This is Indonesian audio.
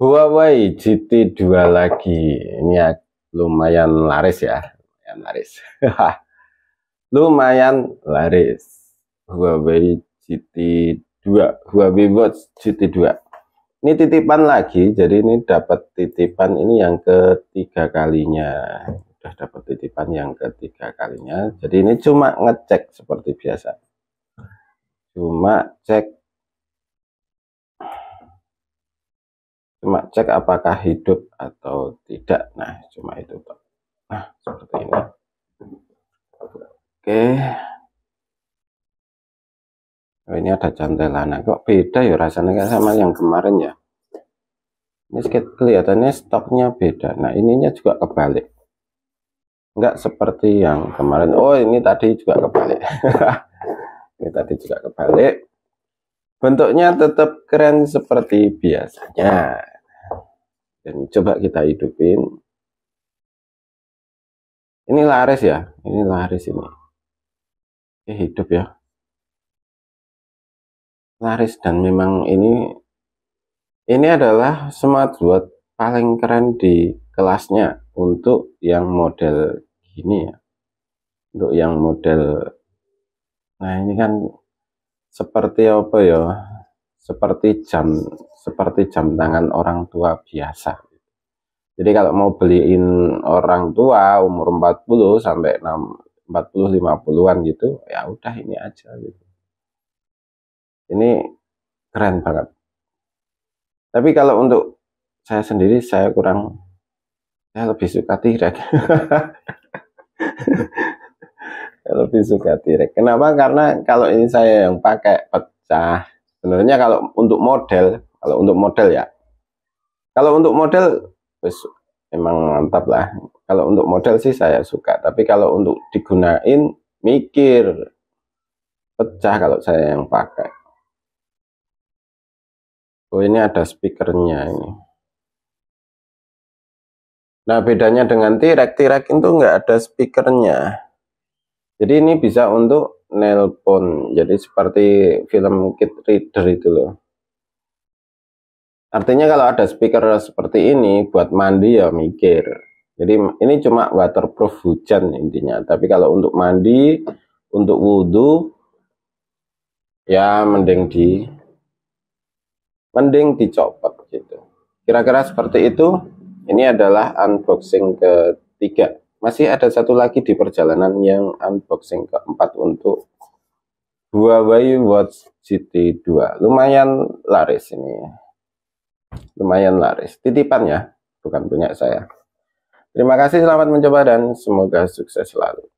Huawei GT2 lagi. Ini ya, lumayan laris ya. Lumayan laris. Lumayan laris. Huawei GT2. Huawei Watch GT2. Ini titipan lagi. Jadi ini dapat titipan ini yang ketiga kalinya. Udah dapat titipan yang ketiga kalinya. Jadi ini cuma ngecek seperti biasa. Cuma cek apakah hidup atau tidak. Nah, cuma itu, Pak. Nah, seperti ini. Oke. Oh, ini ada cantelan. Kok beda ya rasanya sama yang kemarin ya? Ini kelihatannya stoknya beda. Nah, ininya juga kebalik. Enggak seperti yang kemarin. Oh, ini tadi juga kebalik. Ini tadi juga kebalik. Bentuknya tetap keren seperti biasanya. Dan coba kita hidupin. Ini laris ya. Ini laris ini. Ini hidup ya. Laris dan memang ini adalah smartwatch paling keren di kelasnya untuk yang model gini ya. Untuk yang model. Nah, ini kan seperti apa ya, seperti jam tangan orang tua biasa. Jadi kalau mau beliin orang tua umur 40 sampai 40-50an gitu, ya udah ini aja gitu. Ini keren banget. Tapi kalau untuk saya sendiri, saya lebih suka T-Rex. Lebih suka T-Rex. Kenapa? Karena kalau ini saya yang pakai pecah. Sebenarnya kalau untuk model ya. Kalau untuk model memang mantap lah. Kalau untuk model sih saya suka. Tapi kalau untuk digunain mikir pecah kalau saya yang pakai. Oh, ini ada speakernya ini. Nah, bedanya dengan T-Rex, T-Rex itu nggak ada speakernya. Jadi ini bisa untuk nelpon. Jadi seperti film Kid Reader itu loh. Artinya kalau ada speaker seperti ini buat mandi ya mikir. Jadi ini cuma waterproof hujan intinya. Tapi kalau untuk mandi, untuk wudhu, ya mending dicopot gitu. Kira-kira seperti itu. Ini adalah unboxing ketiga. Masih ada satu lagi di perjalanan yang unboxing keempat untuk Huawei Watch GT2. Lumayan laris ini. Lumayan laris. Titipan ya, bukan punya saya. Terima kasih, selamat mencoba dan semoga sukses selalu.